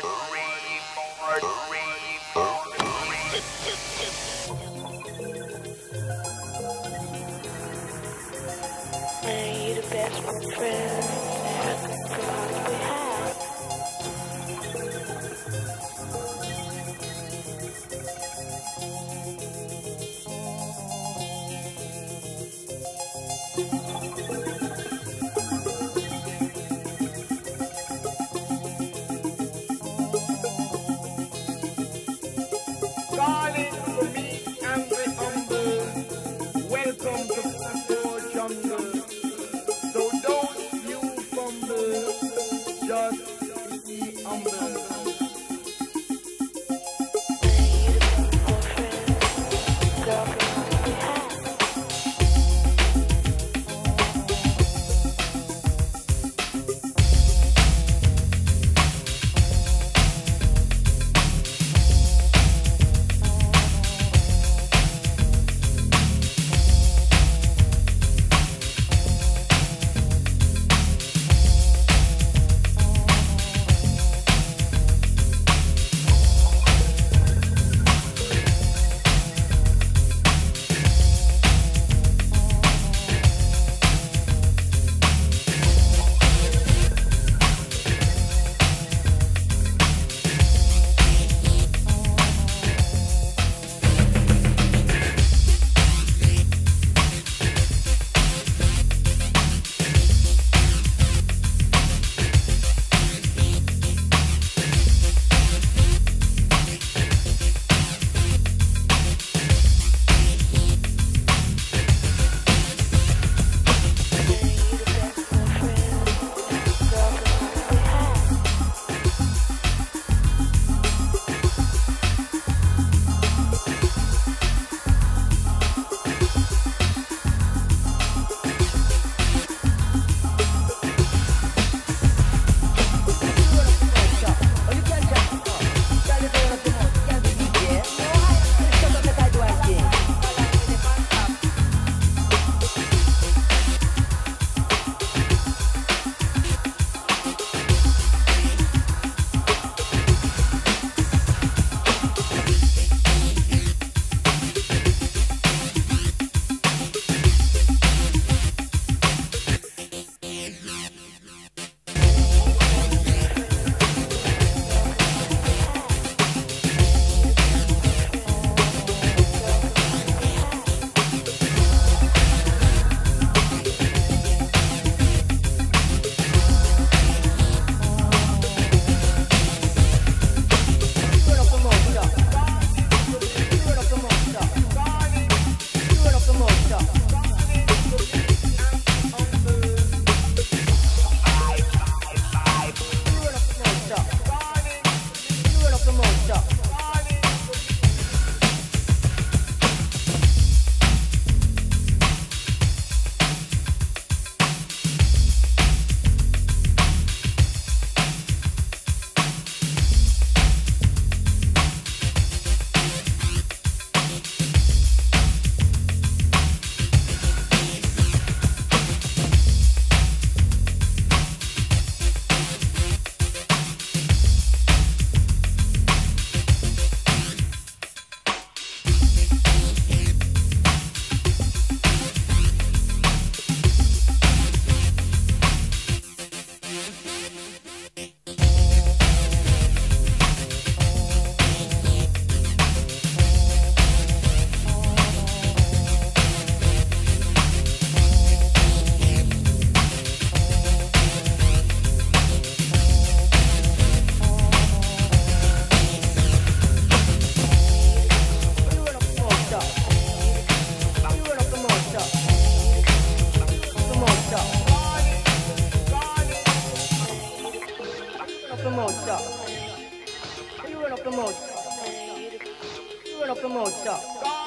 You're the best friend that I could possibly promoter.